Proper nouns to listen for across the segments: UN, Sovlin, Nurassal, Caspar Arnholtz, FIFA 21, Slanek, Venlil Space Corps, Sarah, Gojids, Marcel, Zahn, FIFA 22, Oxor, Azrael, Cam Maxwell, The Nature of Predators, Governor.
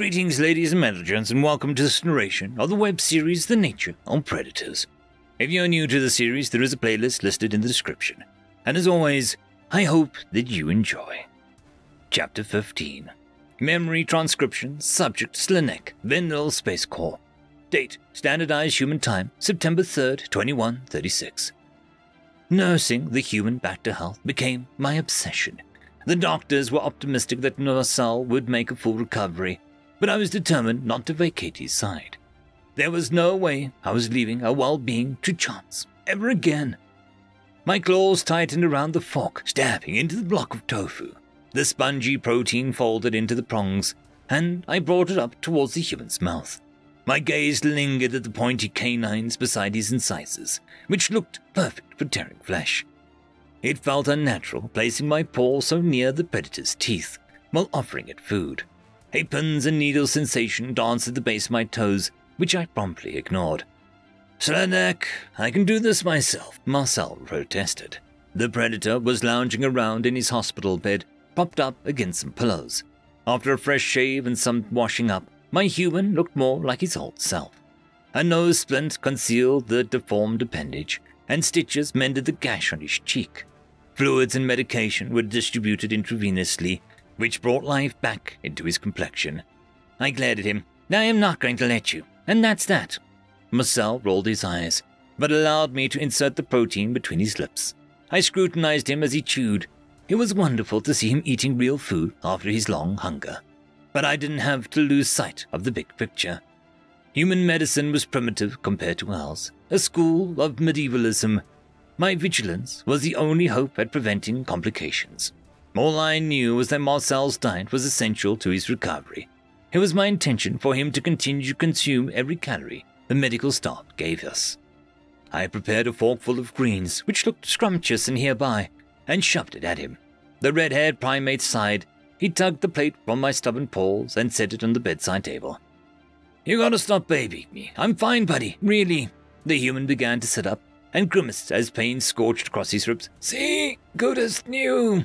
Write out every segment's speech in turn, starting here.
Greetings, ladies and gents, and welcome to this narration of the web series The Nature of Predators. If you're new to the series, there is a playlist listed in the description. And as always, I hope that you enjoy. Chapter 15. Memory transcription. Subject: Slanek, Venlil Space Corps. Date: Standardized Human Time, September 3rd, 2136. Nursing the human back to health became my obsession. The doctors were optimistic that Nurassal would make a full recovery, but I was determined not to vacate his side. There was no way I was leaving our well-being to chance ever again. My claws tightened around the fork, stabbing into the block of tofu. The spongy protein folded into the prongs, and I brought it up towards the human's mouth. My gaze lingered at the pointy canines beside his incisors, which looked perfect for tearing flesh. It felt unnatural, placing my paw so near the predator's teeth while offering it food. A pins and needles sensation danced at the base of my toes, which I promptly ignored. "Slanek, I can do this myself," Marcel protested. The predator was lounging around in his hospital bed, propped up against some pillows. After a fresh shave and some washing up, my human looked more like his old self. A nose splint concealed the deformed appendage, and stitches mended the gash on his cheek. Fluids and medication were distributed intravenously, which brought life back into his complexion. I glared at him. "I am not going to let you, and that's that." Marcel rolled his eyes, but allowed me to insert the protein between his lips. I scrutinized him as he chewed. It was wonderful to see him eating real food after his long hunger. But I didn't have to lose sight of the big picture. Human medicine was primitive compared to ours, a school of medievalism. My vigilance was the only hope at preventing complications. All I knew was that Marcel's diet was essential to his recovery. It was my intention for him to continue to consume every calorie the medical staff gave us. I prepared a forkful of greens, which looked scrumptious and hereby, and shoved it at him. The red-haired primate sighed. He tugged the plate from my stubborn paws and set it on the bedside table. "You gotta stop babying me. I'm fine, buddy, really." The human began to sit up and grimaced as pain scorched across his ribs. "See? Good as new."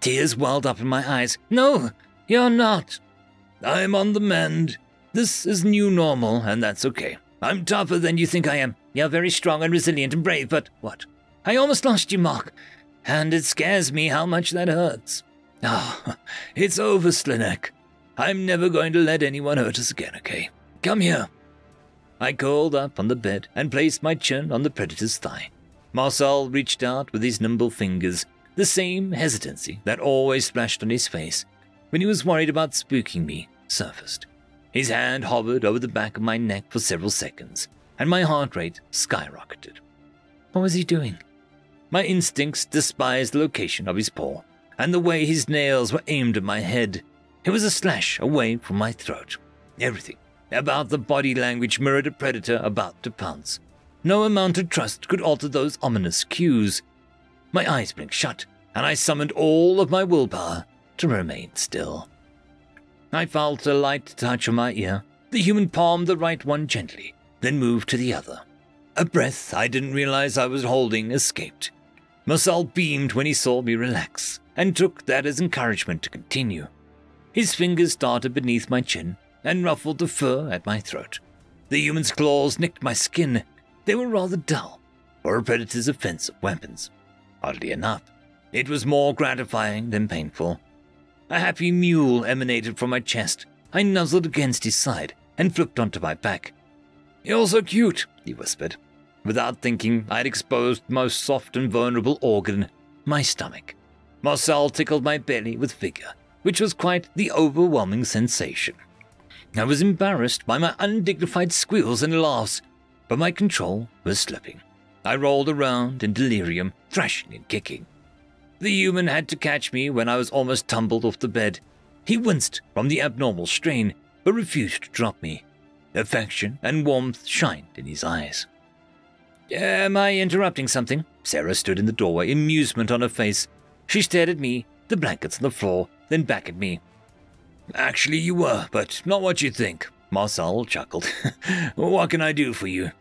Tears welled up in my eyes. "No, you're not." "I'm on the mend. This is new normal, and that's okay. I'm tougher than you think I am. You're very strong and resilient and brave, but what? I almost lost you, Mark, and it scares me how much that hurts." "Oh, it's over, Slanek. I'm never going to let anyone hurt us again, okay? Come here." I curled up on the bed and placed my chin on the predator's thigh. Marcel reached out with his nimble fingers, the same hesitancy that always splashed on his face when he was worried about spooking me surfaced. His hand hovered over the back of my neck for several seconds, and my heart rate skyrocketed. What was he doing? My instincts despised the location of his paw and the way his nails were aimed at my head. It was a slash away from my throat. Everything about the body language mirrored a predator about to pounce. No amount of trust could alter those ominous cues. My eyes blinked shut, and I summoned all of my willpower to remain still. I felt a light touch on my ear. The human palmed the right one gently, then moved to the other. A breath I didn't realize I was holding escaped. Marcel beamed when he saw me relax, and took that as encouragement to continue. His fingers darted beneath my chin and ruffled the fur at my throat. The human's claws nicked my skin. They were rather dull for a predator's offensive weapons. Oddly enough, it was more gratifying than painful. A happy mule emanated from my chest. I nuzzled against his side and flipped onto my back. "You're so cute," he whispered. Without thinking, I'd exposed the most soft and vulnerable organ, my stomach. Marcel tickled my belly with vigor, which was quite the overwhelming sensation. I was embarrassed by my undignified squeals and laughs, but my control was slipping. I rolled around in delirium, thrashing and kicking. The human had to catch me when I was almost tumbled off the bed. He winced from the abnormal strain, but refused to drop me. Affection and warmth shined in his eyes. "Am I interrupting something?" Sarah stood in the doorway, amusement on her face. She stared at me, the blankets on the floor, then back at me. "Actually, you were, but not what you think," Marcel chuckled. "What can I do for you?"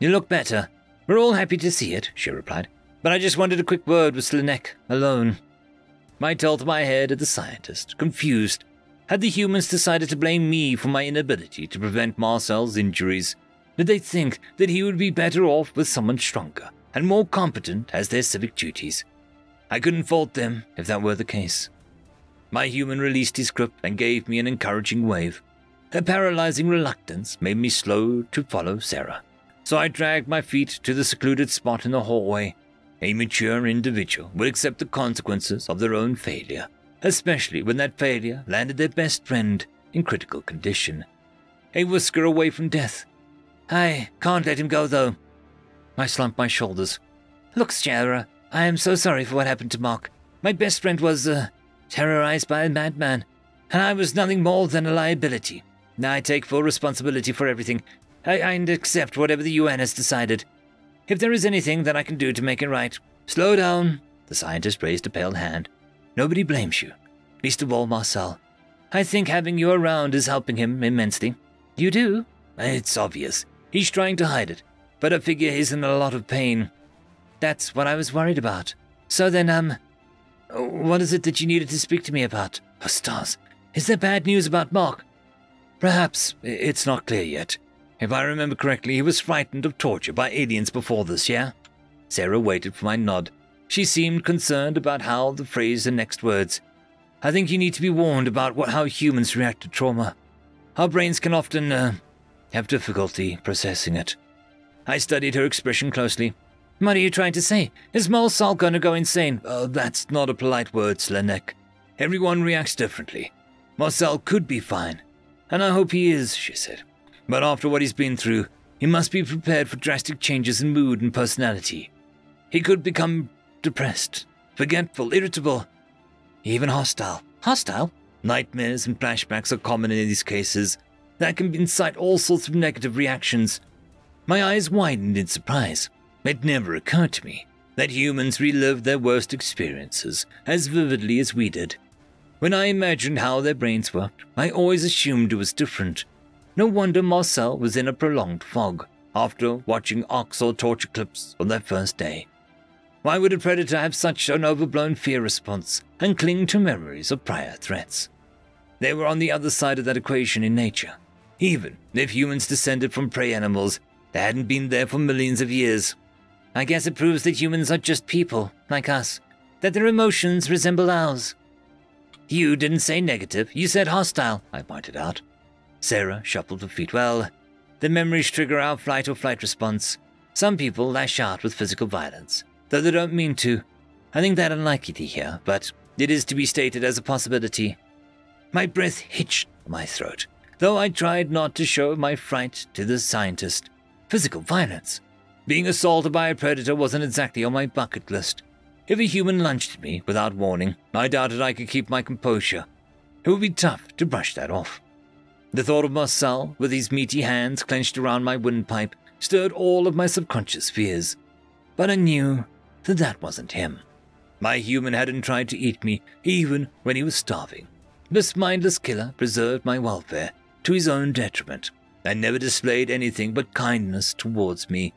"You look better. We're all happy to see it," she replied, "but I just wanted a quick word with Slanek, alone." I tilted my head at the scientist, confused. Had the humans decided to blame me for my inability to prevent Marcel's injuries, did they think that he would be better off with someone stronger and more competent as their civic duties? I couldn't fault them if that were the case. My human released his grip and gave me an encouraging wave. Her paralyzing reluctance made me slow to follow Sarah, so I dragged my feet to the secluded spot in the hallway. A mature individual would accept the consequences of their own failure, especially when that failure landed their best friend in critical condition, a whisker away from death. I can't let him go, though. I slumped my shoulders. Look, Sarah, I am so sorry for what happened to Mark. My best friend was terrorized by a madman, and I was nothing more than a liability. I take full responsibility for everything, and accept whatever the UN has decided. If there is anything that I can do to make it right, slow down. The scientist raised a pale hand. Nobody blames you, least of all Marcel. I think having you around is helping him immensely. You do? It's obvious. He's trying to hide it, but I figure he's in a lot of pain. That's what I was worried about. So then, what is it that you needed to speak to me about? Oh, stars. Is there bad news about Mark? Perhaps. It's not clear yet. If I remember correctly, he was frightened of torture by aliens before this, yeah? Sarah waited for my nod. She seemed concerned about how to phrase the next words. I think you need to be warned about how humans react to trauma. Our brains can often have difficulty processing it. I studied her expression closely. What are you trying to say? Is Marcel going to go insane? Oh, that's not a polite word, Slanek. Everyone reacts differently. Marcel could be fine. And I hope he is, she said. But after what he's been through, he must be prepared for drastic changes in mood and personality. He could become depressed, forgetful, irritable, even hostile. Hostile? Nightmares and flashbacks are common in these cases. That can incite all sorts of negative reactions. My eyes widened in surprise. It never occurred to me that humans relived their worst experiences as vividly as we did. When I imagined how their brains worked, I always assumed it was different. No wonder Marcel was in a prolonged fog after watching Oxor torture clips on their first day. Why would a predator have such an overblown fear response and cling to memories of prior threats? They were on the other side of that equation in nature. Even if humans descended from prey animals, they hadn't been there for millions of years. I guess it proves that humans are just people, like us, that their emotions resemble ours. You didn't say negative, you said hostile, I pointed out. Sarah shuffled her feet. Well, the memories trigger our flight or flight response. Some people lash out with physical violence, though they don't mean to. I think that unlikely to hear, but it is to be stated as a possibility. My breath hitched in my throat, though I tried not to show my fright to the scientist. Physical violence. Being assaulted by a predator wasn't exactly on my bucket list. If a human lunged at me without warning, I doubted I could keep my composure. It would be tough to brush that off. The thought of Marcel, with his meaty hands clenched around my windpipe, stirred all of my subconscious fears. But I knew that that wasn't him. My human hadn't tried to eat me, even when he was starving. This mindless killer preserved my welfare to his own detriment, and never displayed anything but kindness towards me.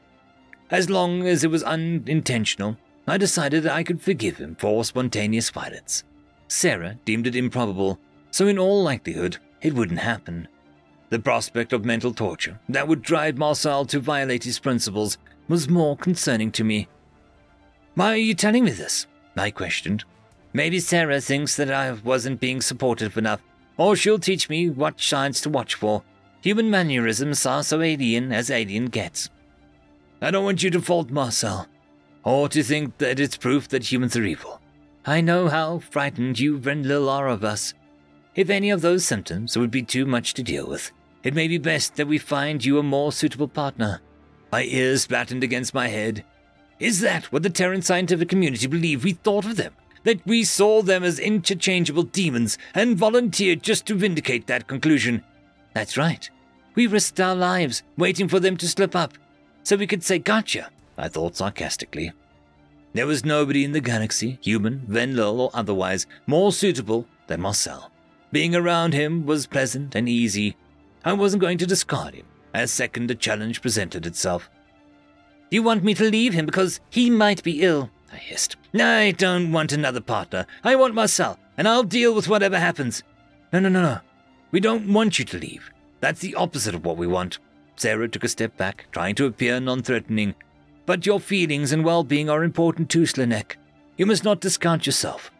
As long as it was unintentional, I decided that I could forgive him for spontaneous violence. Sarah deemed it improbable, so in all likelihood, it wouldn't happen. The prospect of mental torture that would drive Marcel to violate his principles was more concerning to me. Why are you telling me this? I questioned. Maybe Sarah thinks that I wasn't being supportive enough, or she'll teach me what signs to watch for. Human mannerisms are so alien as alien gets. I don't want you to fault Marcel, or to think that it's proof that humans are evil. I know how frightened you Venlil are of us. If any of those symptoms would be too much to deal with, it may be best that we find you a more suitable partner. My ears flattened against my head. Is that what the Terran scientific community believed we thought of them? That we saw them as interchangeable demons and volunteered just to vindicate that conclusion? That's right. We risked our lives waiting for them to slip up, so we could say gotcha, I thought sarcastically. There was nobody in the galaxy, human, Venlil or otherwise, more suitable than Marcel. Being around him was pleasant and easy. I wasn't going to discard him as second a challenge presented itself. You want me to leave him because he might be ill, I hissed. I don't want another partner. I want Marcel, and I'll deal with whatever happens. No. We don't want you to leave. That's the opposite of what we want." Sarah took a step back, trying to appear non-threatening. "But your feelings and well-being are important too, Slanek. You must not discount yourself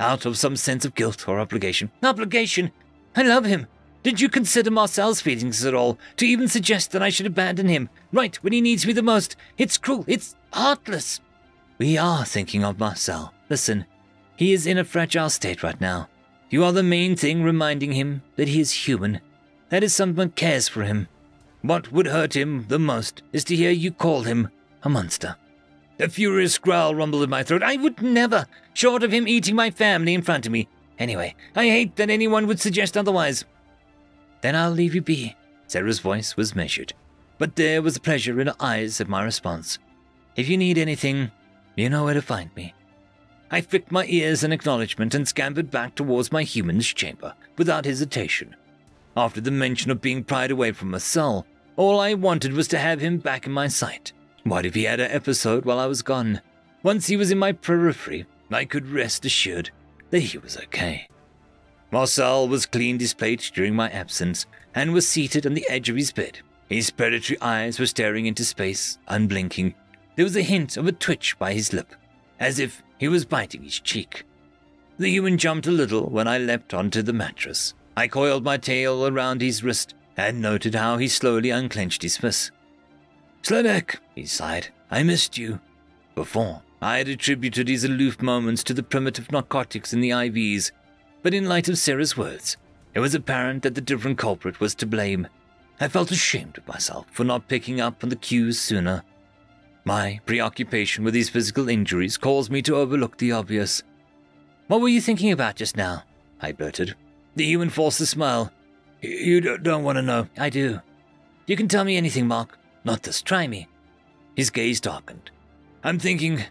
out of some sense of guilt or obligation." "Obligation? I love him. Did you consider Marcel's feelings at all, to even suggest that I should abandon him, right when he needs me the most? It's cruel. It's heartless." "We are thinking of Marcel. Listen, he is in a fragile state right now. You are the main thing reminding him that he is human. That is, someone cares for him. What would hurt him the most is to hear you call him a monster." A furious growl rumbled in my throat. I would never, short of him eating my family in front of me. Anyway, I hate that anyone would suggest otherwise. "Then I'll leave you be." Sarah's voice was measured, but there was pleasure in her eyes at my response. "If you need anything, you know where to find me." I flicked my ears in acknowledgement and scampered back towards my human's chamber without hesitation. After the mention of being pried away from Marcel, all I wanted was to have him back in my sight. What if he had an episode while I was gone? Once he was in my periphery, I could rest assured that he was okay. Marcel was cleaned his plate during my absence and was seated on the edge of his bed. His predatory eyes were staring into space, unblinking. There was a hint of a twitch by his lip, as if he was biting his cheek. The human jumped a little when I leapt onto the mattress. I coiled my tail around his wrist and noted how he slowly unclenched his fist. "Slanek," he sighed, "I missed you." Before, I had attributed his aloof moments to the primitive narcotics in the IVs, but in light of Sarah's words, it was apparent that the different culprit was to blame. I felt ashamed of myself for not picking up on the cues sooner. My preoccupation with his physical injuries caused me to overlook the obvious. "What were you thinking about just now?" I blurted. The human forced a smile. "You don't want to know." "I do. You can tell me anything, Mark. Not this. Try me." His gaze darkened. "I'm thinking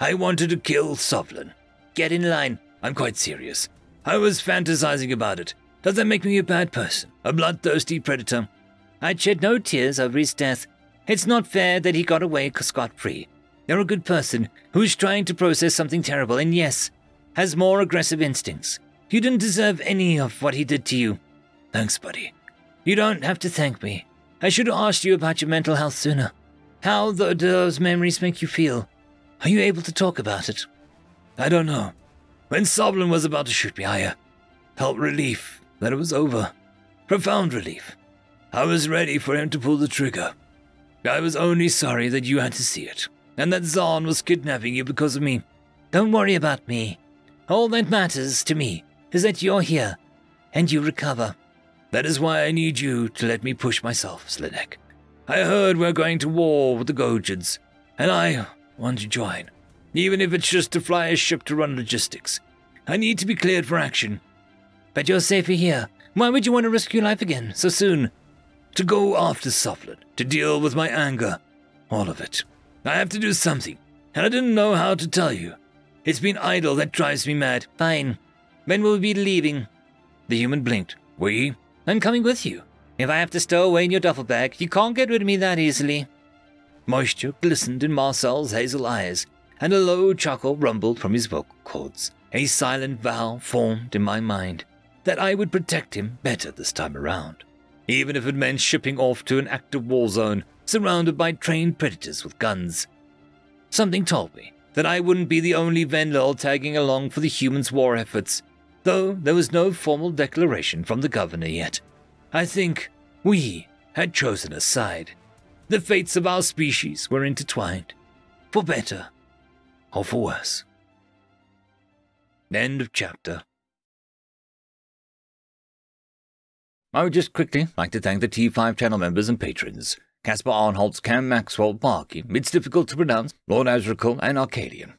I wanted to kill Sovlin." "Get in line." "I'm quite serious. I was fantasizing about it. Does that make me a bad person? A bloodthirsty predator?" "I'd shed no tears over his death. It's not fair that he got away scot-free. You're a good person who's trying to process something terrible and, yes, has more aggressive instincts. You didn't deserve any of what he did to you." "Thanks, buddy." "You don't have to thank me. I should have asked you about your mental health sooner. How do those memories make you feel? Are you able to talk about it?" "I don't know. When Sovlin was about to shoot me, I felt relief that it was over. Profound relief. I was ready for him to pull the trigger. I was only sorry that you had to see it, and that Zahn was kidnapping you because of me." "Don't worry about me. All that matters to me is that you're here, and you recover." "That is why I need you to let me push myself, Slanek. I heard we're going to war with the Gojids, and I want to join, even if it's just to fly a ship to run logistics. I need to be cleared for action." "But you're safer here. Why would you want to risk your life again so soon?" "To go after Sovlin, to deal with my anger, all of it. I have to do something, and I didn't know how to tell you. It's been idle that drives me mad." "Fine. When will we be leaving?" The human blinked. "We?" "I'm coming with you. If I have to stow away in your duffel bag, you can't get rid of me that easily." Moisture glistened in Marcel's hazel eyes, and a low chuckle rumbled from his vocal cords. A silent vow formed in my mind that I would protect him better this time around, even if it meant shipping off to an active war zone surrounded by trained predators with guns. Something told me that I wouldn't be the only Venlil tagging along for the humans' war efforts, though there was no formal declaration from the Governor yet. I think we had chosen a side. The fates of our species were intertwined, for better or for worse. End of chapter. I would just quickly like to thank the T5 channel members and patrons: Caspar Arnholtz, Cam Maxwell, Barky, It's Difficult to Pronounce, Lord Azrael, and Arcadian.